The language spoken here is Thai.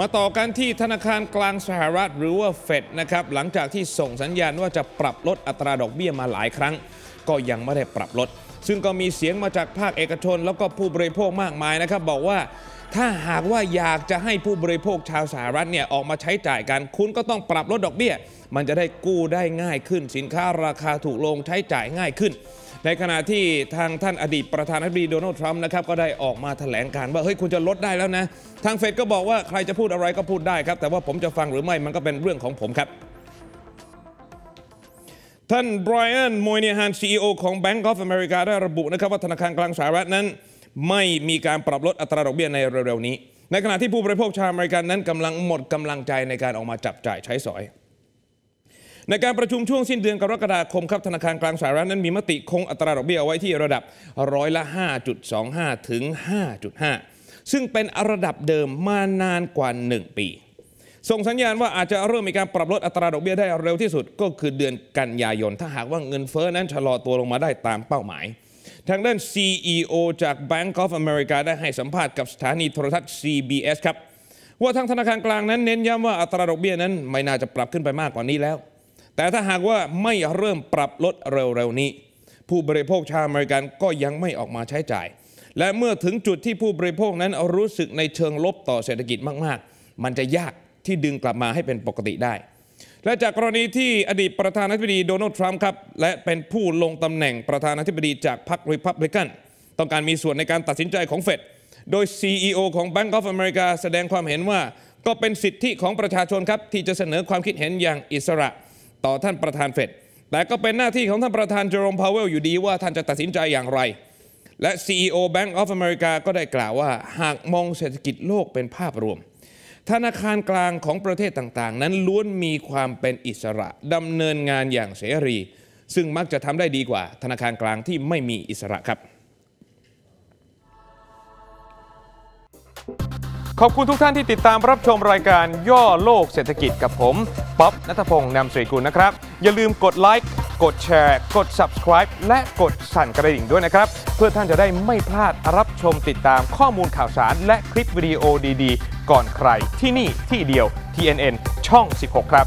มาต่อกันที่ธนาคารกลางสหรัฐหรือว่าเฟดนะครับหลังจากที่ส่งสัญญาณว่าจะปรับลดอัตราดอกเบี้ยมาหลายครั้งก็ยังไม่ได้ปรับลดซึ่งก็มีเสียงมาจากภาคเอกชนแล้วก็ผู้บริโภคมากมายนะครับบอกว่าถ้าหากว่าอยากจะให้ผู้บริโภคชาวสหรัฐเนี่ยออกมาใช้จ่ายกันคุณก็ต้องปรับลดดอกเบี้ยมันจะได้กู้ได้ง่ายขึ้นสินค้าราคาถูกลงใช้จ่ายง่ายขึ้นในขณะที่ทางท่านอดีตประธานาธิบดีโดนัลด์ทรัมป์นะครับก็ได้ออกมาแถลงการว่าเฮ้ยคุณจะลดได้แล้วนะทางเฟดก็บอกว่าใครจะพูดอะไรก็พูดได้ครับแต่ว่าผมจะฟังหรือไม่มันก็เป็นเรื่องของผมครับท่านไบรอัน มอยเนฮัน CEO ของ Bank of America ได้ระบุนะครับว่าธนาคารกลางสหรัฐนั้นไม่มีการปรับลดอัตราดอกเบี้ยในเร็วๆนี้ในขณะที่ผู้บริโภคชาวอเมริกันนั้นกำลังหมดกำลังใจในการออกมาจับจ่ายใช้สอยในการประชุมช่วงสิ้นเดือนกรกฎาคมครับธนาคารกลางสหรัฐนั้นมีมติคงอัตราดอกเบี้ยเอาไว้ที่ระดับร้อยละ 5.25 ถึง 5.5 ซึ่งเป็นระดับเดิมมานานกว่า 1 ปีส่งสัญญาณว่าอาจจะเริ่มมีการปรับลดอัตราดอกเบี้ยได้เร็วที่สุดก็คือเดือนกันยายนถ้าหากว่าเงินเฟ้อนั้นชะลอตัวลงมาได้ตามเป้าหมายทางด้าน CEO จาก Bank of America ได้ให้สัมภาษณ์กับสถานีโทรทัศน์ CBS ครับว่าทางธนาคารกลางนั้นเน้นย้ำว่าอัตราดอกเบี้ยนั้นไม่น่าจะปรับขึ้นไปมากกว่านี้แล้วแต่ถ้าหากว่าไม่เริ่มปรับลดเร็วๆนี้ผู้บริโภคชาวอเมริกันก็ยังไม่ออกมาใช้จ่ายและเมื่อถึงจุดที่ผู้บริโภคนั้นรู้สึกในเชิงลบต่อเศรษฐกิจมากๆมันจะยากที่ดึงกลับมาให้เป็นปกติได้และจากกรณีที่อดีตประธานาธิบดีโดนัลด์ทรัมป์ครับและเป็นผู้ลงตำแหน่งประธานาธิบดีจากพรรครีพับลิกันต้องการมีส่วนในการตัดสินใจของเฟดโดย CEO ของ Bank of America แสดงความเห็นว่าก็เป็นสิทธิของประชาชนครับที่จะเสนอความคิดเห็นอย่างอิสระต่อท่านประธานเฟดแต่ก็เป็นหน้าที่ของท่านประธานเจอโรม พาวเวลอยู่ดีว่าท่านจะตัดสินใจอย่างไรและ CEO Bank of America ก็ได้กล่าวว่าหากมองเศรษฐกิจโลกเป็นภาพรวมธนาคารกลางของประเทศต่างๆนั้นล้วนมีความเป็นอิสระดำเนินงานอย่างเสรีซึ่งมักจะทำได้ดีกว่าธนาคารกลางที่ไม่มีอิสระครับขอบคุณทุกท่านที่ติดตามรับชมรายการย่อโลกเศรษฐกิจกับผมป๊อบณัฐพงษ์นำสิริกุลนะครับอย่าลืมกดไลค์กดแชร์กด Subscribe และกดสั่นกระดิ่งด้วยนะครับเพื่อท่านจะได้ไม่พลาดรับชมติดตามข้อมูลข่าวสารและคลิปวิดีโอดีๆก่อนใครที่นี่ที่เดียว TNN ช่อง 16 ครับ